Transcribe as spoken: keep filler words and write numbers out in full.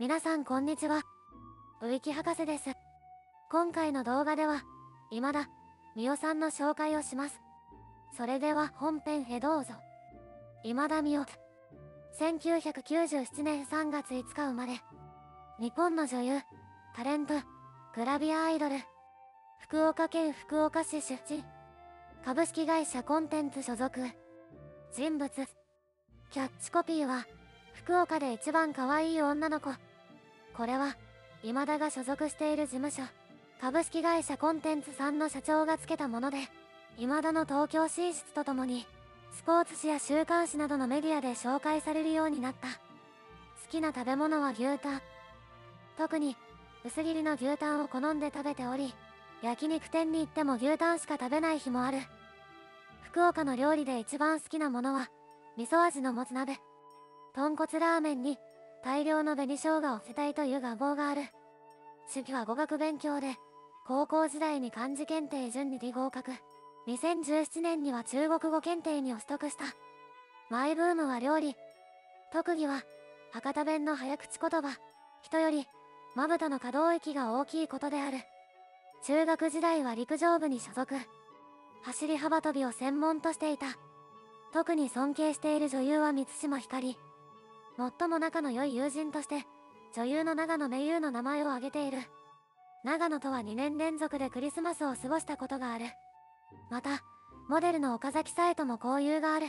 皆さんこんにちは。ウィキ博士です。今回の動画では、今田美代さんの紹介をします。それでは本編へどうぞ。今田美代。せんきゅうひゃくきゅうじゅうななねんさんがついつか生まれ。日本の女優、タレント、グラビアアイドル。福岡県福岡市出身。株式会社コンテンツ所属。人物。キャッチコピーは、福岡で一番可愛い女の子。これは、今田が所属している事務所、株式会社コンテンツさんの社長がつけたもので、今田の東京進出とともに、スポーツ紙や週刊誌などのメディアで紹介されるようになった。好きな食べ物は牛タン。特に、薄切りの牛タンを好んで食べており、焼肉店に行っても牛タンしか食べない日もある。福岡の料理で一番好きなものは、味噌味のもつ鍋。豚骨ラーメンに大量の紅生姜を捨てたいという願望がある。趣味は語学勉強で、高校時代に漢字検定準に合格。にせんじゅうななねんには中国語検定にを取得した。マイブームは料理。特技は、博多弁の早口言葉、人より、まぶたの可動域が大きいことである。中学時代は陸上部に所属。走り幅跳びを専門としていた。特に尊敬している女優は満島ひかり。最も仲の良い友人として、女優の永野芽優の名前を挙げている。永野とはにねんれんぞくでクリスマスを過ごしたことがある。また、モデルの岡崎紗絵とも交友がある。